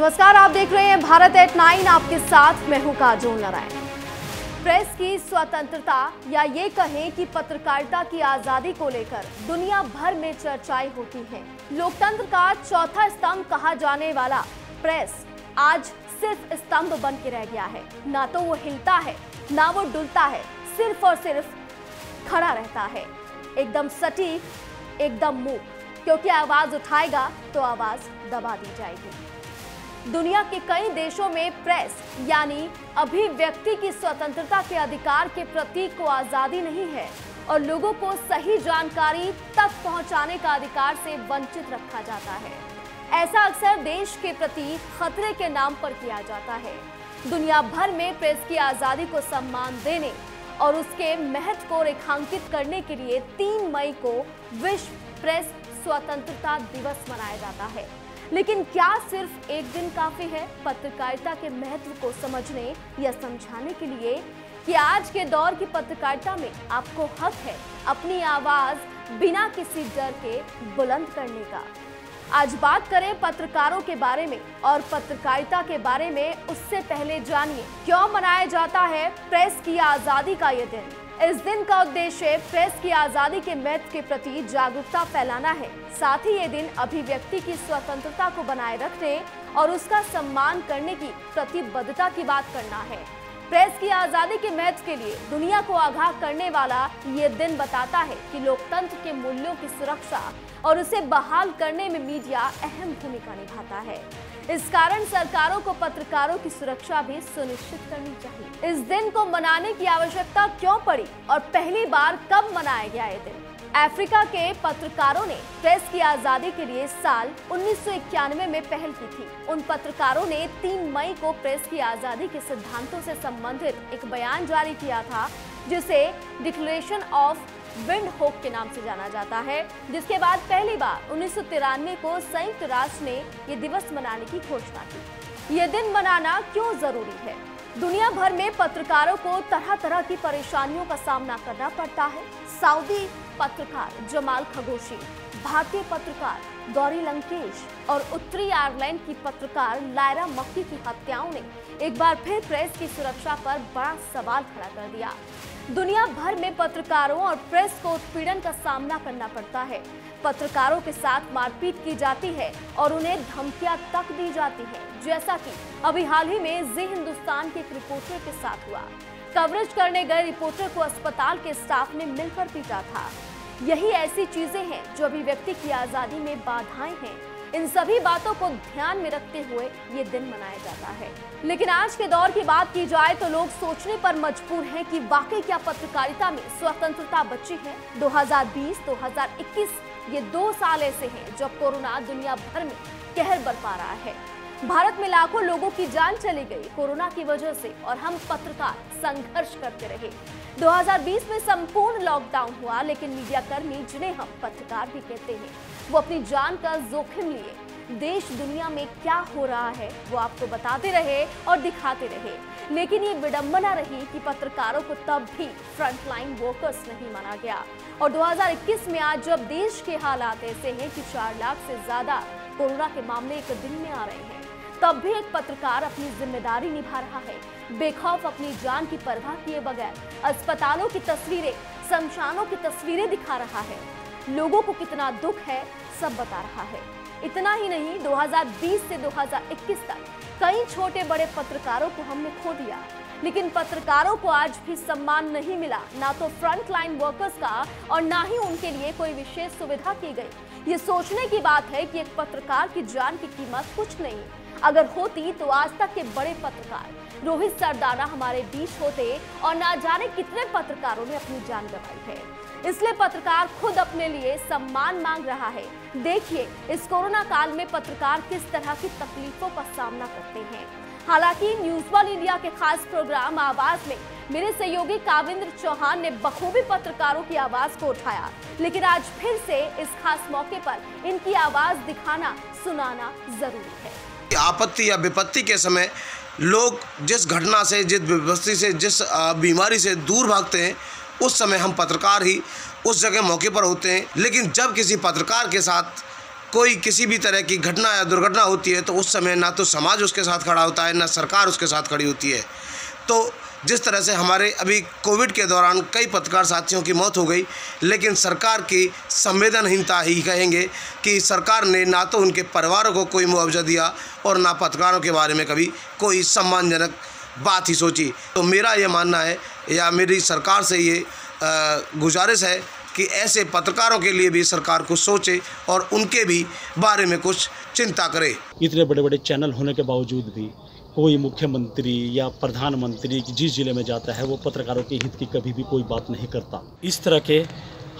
नमस्कार, आप देख रहे हैं भारत एट 9, आपके साथ मैं हूं काजोल नराय। प्रेस की स्वतंत्रता या ये कहें कि पत्रकारिता की आजादी को लेकर दुनिया भर में चर्चाएं होती हैं। लोकतंत्र का चौथा स्तंभ कहा जाने वाला प्रेस आज सिर्फ स्तंभ बन के रह गया है। ना तो वो हिलता है, ना वो डुलता है, सिर्फ और सिर्फ खड़ा रहता है, एकदम सटीक, एकदम मूक, क्योंकि आवाज उठाएगा तो आवाज दबा दी जाएगी। दुनिया के कई देशों में प्रेस यानी अभिव्यक्ति की स्वतंत्रता के अधिकार के प्रतीक को आजादी नहीं है और लोगों को सही जानकारी तक पहुंचाने का अधिकार से वंचित रखा जाता है। ऐसा अक्सर देश के प्रति खतरे के नाम पर किया जाता है। दुनिया भर में प्रेस की आजादी को सम्मान देने और उसके महत्व को रेखांकित करने के लिए 3 मई को विश्व प्रेस स्वतंत्रता दिवस मनाया जाता है। लेकिन क्या सिर्फ एक दिन काफी है पत्रकारिता के महत्व को समझने या समझाने के लिए कि आज के दौर की पत्रकारिता में आपको हक है अपनी आवाज बिना किसी डर के बुलंद करने का। आज बात करें पत्रकारों के बारे में और पत्रकारिता के बारे में। उससे पहले जानिए क्यों मनाया जाता है प्रेस की आजादी का ये दिन। इस दिन का उद्देश्य प्रेस की आजादी के महत्व के प्रति जागरूकता फैलाना है। साथ ही ये दिन अभिव्यक्ति की स्वतंत्रता को बनाए रखने और उसका सम्मान करने की प्रतिबद्धता की बात करना है। प्रेस की आजादी के महत्व के लिए दुनिया को आगाह करने वाला ये दिन बताता है कि लोकतंत्र के मूल्यों की सुरक्षा और उसे बहाल करने में मीडिया अहम भूमिका निभाता है। इस कारण सरकारों को पत्रकारों की सुरक्षा भी सुनिश्चित करनी चाहिए। इस दिन को मनाने की आवश्यकता क्यों पड़ी और पहली बार कब मनाया गया ये दिन? अफ्रीका के पत्रकारों ने प्रेस की आजादी के लिए साल 1991 में पहल की थी। उन पत्रकारों ने 3 मई को प्रेस की आजादी के सिद्धांतों से संबंधित एक बयान जारी किया था, जिसे डिक्लेरेशन ऑफ विंड होक के नाम से जाना जाता है, जिसके बाद पहली बार 1993 को संयुक्त राष्ट्र ने ये दिवस मनाने की घोषणा की। ये दिन मनाना क्यों जरूरी है? दुनिया भर में पत्रकारों को तरह तरह की परेशानियों का सामना करना पड़ता है। सऊदी पत्रकार जमाल खशोगी, भारतीय पत्रकार गौरी लंकेश और उत्तरी आयरलैंड की पत्रकार लायरा मक्की की हत्याओं ने एक बार फिर प्रेस की सुरक्षा पर बड़ा सवाल खड़ा कर दिया। दुनिया भर में पत्रकारों और प्रेस को उत्पीड़न का सामना करना पड़ता है। पत्रकारों के साथ मारपीट की जाती है और उन्हें धमकियां तक दी जाती है, जैसा कि अभी हाल ही में जी हिंदुस्तान के एक रिपोर्टर के साथ हुआ। कवरेज करने गए रिपोर्टर को अस्पताल के स्टाफ ने मिलकर पीटा था। यही ऐसी चीजें हैं जो अभिव्यक्ति की आजादी में बाधाएं हैं। इन सभी बातों को ध्यान में रखते हुए ये दिन मनाया जाता है। लेकिन आज के दौर की बात की जाए तो लोग सोचने पर मजबूर हैं कि वाकई क्या पत्रकारिता में स्वतंत्रता बची है? 2020-2021 ये 2 साल ऐसे हैं जब कोरोना दुनिया भर में कहर बरपा रहा है। भारत में लाखों लोगों की जान चली गई कोरोना की वजह से और हम पत्रकार संघर्ष करते रहे। 2020 में संपूर्ण लॉकडाउन हुआ, लेकिन मीडियाकर्मी, जिन्हें हम पत्रकार भी कहते हैं, वो अपनी जान का जोखिम लिए देश दुनिया में क्या हो रहा है वो आपको बताते रहे और दिखाते रहे। लेकिन ये विडंबना रही कि पत्रकारों को तब भी फ्रंटलाइन वर्कर्स नहीं माना गया। और 2021 में आज जब देश के हालात ऐसे हैं कि 4 लाख से ज्यादा कोरोना के मामले एक दिन में आ रहे हैं, तब भी एक पत्रकार अपनी जिम्मेदारी निभा रहा है। बेखौफ, अपनी जान की परवाह किए बगैर अस्पतालों की तस्वीरें, शमशानों की तस्वीरें दिखा रहा है। लोगों को कितना दुख है सब बता रहा है। इतना ही नहीं, 2020 से 2021 तक कई छोटे बड़े पत्रकारों को हमने खो दिया, लेकिन पत्रकारों को आज भी सम्मान नहीं मिला, ना तो फ्रंटलाइन वर्कर्स का और ना ही उनके लिए कोई विशेष सुविधा की गई। ये सोचने की बात है कि एक पत्रकार की जान की कीमत कुछ नहीं, अगर होती तो आज तक के बड़े पत्रकार रोहित सरदाना हमारे बीच होते और ना जाने कितने पत्रकारों ने अपनी जान गंवाई है। इसलिए पत्रकार खुद अपने लिए सम्मान मांग रहा है। देखिए इस कोरोना काल में पत्रकार किस तरह की तकलीफों का सामना करते हैं। हालांकि न्यूज वर्ल्ड इंडिया के खास प्रोग्राम आवाज में मेरे सहयोगी काविंद्र चौहान ने बखूबी पत्रकारों की आवाज को उठाया, लेकिन आज फिर से इस खास मौके पर इनकी आवाज दिखाना, सुनाना जरूरी है। आपत्ति या विपत्ति के समय लोग जिस घटना से, जिस विपत्ति से, जिस बीमारी से दूर भागते हैं, उस समय हम पत्रकार ही उस जगह मौके पर होते हैं। लेकिन जब किसी पत्रकार के साथ कोई किसी भी तरह की घटना या दुर्घटना होती है तो उस समय ना तो समाज उसके साथ खड़ा होता है, ना सरकार उसके साथ खड़ी होती है। तो जिस तरह से हमारे अभी कोविड के दौरान कई पत्रकार साथियों की मौत हो गई, लेकिन सरकार की संवेदनहीनता ही कहेंगे कि सरकार ने ना तो उनके परिवारों को कोई मुआवजा दिया और ना पत्रकारों के बारे में कभी कोई सम्मानजनक बात ही सोची। तो मेरा ये मानना है या मेरी सरकार से ये गुजारिश है कि ऐसे पत्रकारों के लिए भी सरकार कुछ सोचे और उनके भी बारे में कुछ चिंता करे। इतने बड़े बड़े चैनल होने के बावजूद भी कोई मुख्यमंत्री या प्रधानमंत्री जिस जिले में जाता है वो पत्रकारों के हित की कभी भी कोई बात नहीं करता। इस तरह के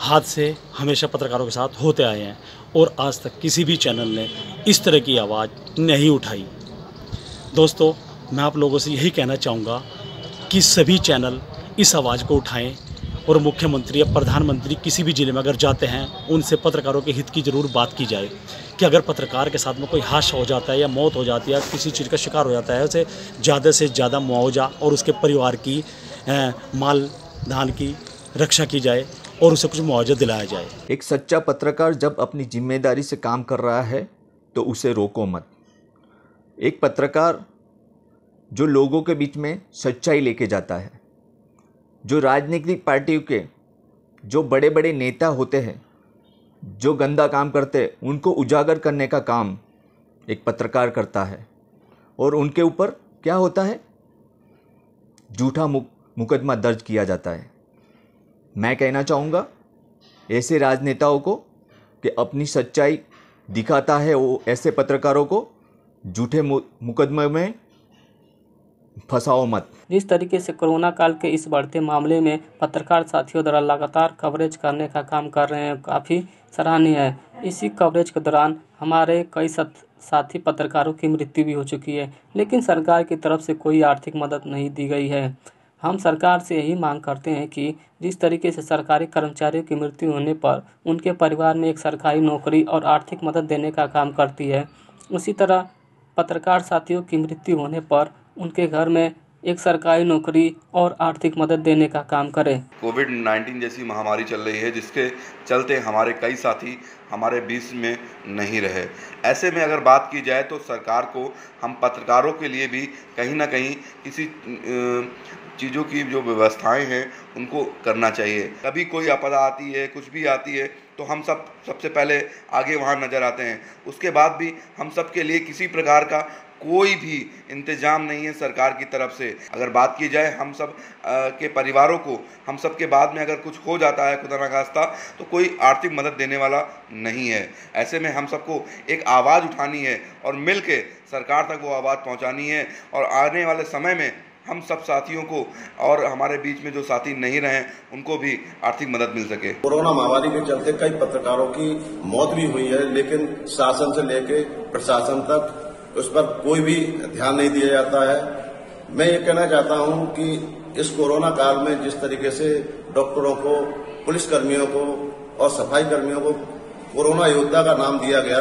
हादसे हमेशा पत्रकारों के साथ होते आए हैं और आज तक किसी भी चैनल ने इस तरह की आवाज़ नहीं उठाई। दोस्तों, मैं आप लोगों से यही कहना चाहूँगा कि सभी चैनल इस आवाज़ को उठाएँ और मुख्यमंत्री या प्रधानमंत्री किसी भी ज़िले में अगर जाते हैं उनसे पत्रकारों के हित की ज़रूर बात की जाए कि अगर पत्रकार के साथ में कोई हादसा हो जाता है या मौत हो जाती है, किसी चीज़ का शिकार हो जाता है, उसे ज़्यादा से ज़्यादा मुआवजा और उसके परिवार की माल धान की रक्षा की जाए और उसे कुछ मुआवजा दिलाया जाए। एक सच्चा पत्रकार जब अपनी जिम्मेदारी से काम कर रहा है तो उसे रोको मत। एक पत्रकार जो लोगों के बीच में सच्चाई लेके जाता है, जो राजनीतिक पार्टियों के जो बड़े बड़े नेता होते हैं जो गंदा काम करते हैं उनको उजागर करने का काम एक पत्रकार करता है और उनके ऊपर क्या होता है, झूठा मुकदमा दर्ज किया जाता है। मैं कहना चाहूँगा ऐसे राजनेताओं को कि अपनी सच्चाई दिखाता है वो ऐसे पत्रकारों को झूठे मुकदमे में फंसाओ मत। जिस तरीके से कोरोना काल के इस बढ़ते मामले में पत्रकार साथियों द्वारा लगातार कवरेज करने का काम कर रहे हैं, काफ़ी सराहनीय है। इसी कवरेज के दौरान हमारे कई साथी पत्रकारों की मृत्यु भी हो चुकी है, लेकिन सरकार की तरफ से कोई आर्थिक मदद नहीं दी गई है। हम सरकार से यही मांग करते हैं कि जिस तरीके से सरकारी कर्मचारियों की मृत्यु होने पर उनके परिवार में एक सरकारी नौकरी और आर्थिक मदद देने का काम करती है, उसी तरह पत्रकार साथियों की मृत्यु होने पर उनके घर में एक सरकारी नौकरी और आर्थिक मदद देने का काम करें। कोविड-19 जैसी महामारी चल रही है जिसके चलते हमारे कई साथी हमारे बीच में नहीं रहे। ऐसे में अगर बात की जाए तो सरकार को हम पत्रकारों के लिए भी कहीं ना कहीं किसी चीज़ों की जो व्यवस्थाएं हैं उनको करना चाहिए। कभी कोई आपदा आती है, कुछ भी आती है, तो हम सबसे पहले आगे वहाँ नज़र आते हैं। उसके बाद भी हम सब के लिए किसी प्रकार का कोई भी इंतज़ाम नहीं है सरकार की तरफ से। अगर बात की जाए हम सब के परिवारों को, हम सब के बाद में अगर कुछ हो जाता है खुदा ना खास्ता तो कोई आर्थिक मदद देने वाला नहीं है। ऐसे में हम सबको एक आवाज़ उठानी है और मिल के सरकार तक वो आवाज़ पहुंचानी है और आने वाले समय में हम सब साथियों को और हमारे बीच में जो साथी नहीं रहे उनको भी आर्थिक मदद मिल सके। कोरोना महामारी के चलते कई पत्रकारों की मौत भी हुई है, लेकिन शासन से लेके प्रशासन तक उस पर कोई भी ध्यान नहीं दिया जाता है। मैं ये कहना चाहता हूँ कि इस कोरोना काल में जिस तरीके से डॉक्टरों को, पुलिस कर्मियों को और सफाई कर्मियों को कोरोना योद्धा का नाम दिया गया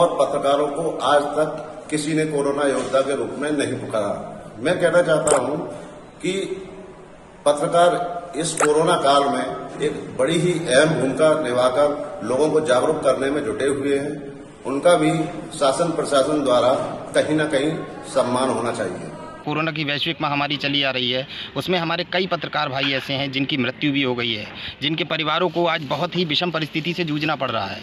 और पत्रकारों को आज तक किसी ने कोरोना योद्धा के रूप में नहीं पुकारा। मैं कहना चाहता हूं कि पत्रकार इस कोरोना काल में एक बड़ी ही अहम भूमिका निभाकर लोगों को जागरूक करने में जुटे हुए हैं। उनका भी शासन प्रशासन द्वारा कहीं ना कहीं सम्मान होना चाहिए। कोरोना की वैश्विक महामारी चली आ रही है, उसमें हमारे कई पत्रकार भाई ऐसे हैं जिनकी मृत्यु भी हो गई है, जिनके परिवारों को आज बहुत ही विषम परिस्थिति से जूझना पड़ रहा है।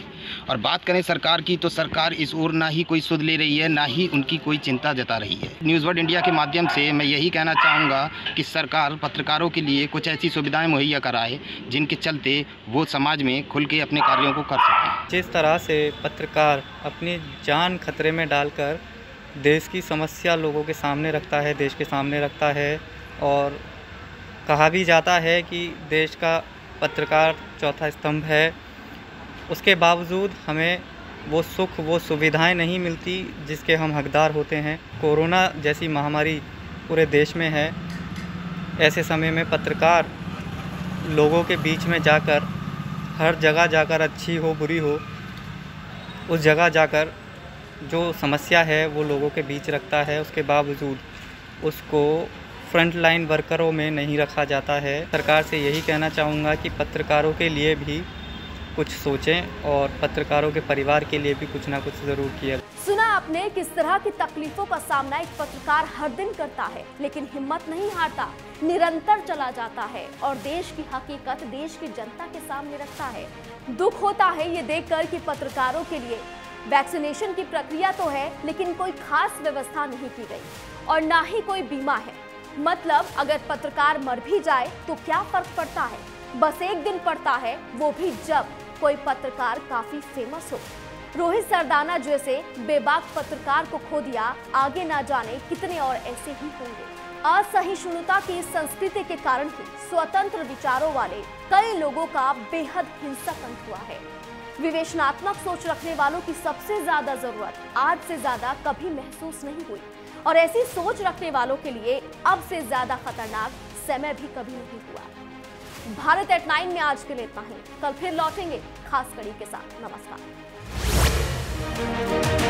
और बात करें सरकार की, तो सरकार इस ओर ना ही कोई सुध ले रही है, ना ही उनकी कोई चिंता जता रही है। न्यूज़ वर्ल्ड इंडिया के माध्यम से मैं यही कहना चाहूँगा कि सरकार पत्रकारों के लिए कुछ ऐसी सुविधाएँ मुहैया कराए जिनके चलते वो समाज में खुल के अपने कार्यों को कर सकें। जिस तरह से पत्रकार अपनी जान खतरे में डालकर देश की समस्या लोगों के सामने रखता है, देश के सामने रखता है, और कहा भी जाता है कि देश का पत्रकार चौथा स्तंभ है, उसके बावजूद हमें वो सुख, वो सुविधाएं नहीं मिलती जिसके हम हकदार होते हैं। कोरोना जैसी महामारी पूरे देश में है, ऐसे समय में पत्रकार लोगों के बीच में जाकर, हर जगह जाकर, अच्छी हो बुरी हो उस जगह जाकर जो समस्या है वो लोगों के बीच रखता है, उसके बावजूद उसको फ्रंट लाइन वर्करों में नहीं रखा जाता है। सरकार से यही कहना चाहूँगा कि पत्रकारों के लिए भी कुछ सोचें और पत्रकारों के परिवार के लिए भी कुछ ना कुछ जरूर किया। सुना आपने किस तरह की तकलीफों का सामना एक पत्रकार हर दिन करता है, लेकिन हिम्मत नहीं हारता, निरंतर चला जाता है और देश की हकीकत देश की जनता के सामने रखता है। दुख होता है ये देखकर कि पत्रकारों के लिए वैक्सीनेशन की प्रक्रिया तो है लेकिन कोई खास व्यवस्था नहीं की गई और ना ही कोई बीमा है। मतलब अगर पत्रकार मर भी जाए तो क्या फर्क पड़ता है, बस एक दिन पड़ता है, वो भी जब कोई पत्रकार काफी फेमस हो। रोहित सरदाना जैसे बेबाक पत्रकार को खो दिया, आगे ना जाने कितने और ऐसे ही होंगे। असहिष्णुता की संस्कृति के कारण ही स्वतंत्र विचारों वाले कई लोगों का बेहद हिंसक अंत हुआ है। विवेचनात्मक सोच रखने वालों की सबसे ज्यादा जरूरत आज से ज्यादा कभी महसूस नहीं हुई और ऐसी सोच रखने वालों के लिए अब से ज्यादा खतरनाक समय भी कभी नहीं हुआ। भारत एट 9 में आज के लिए इतना ही, कल फिर लौटेंगे खास कड़ी के साथ। नमस्कार।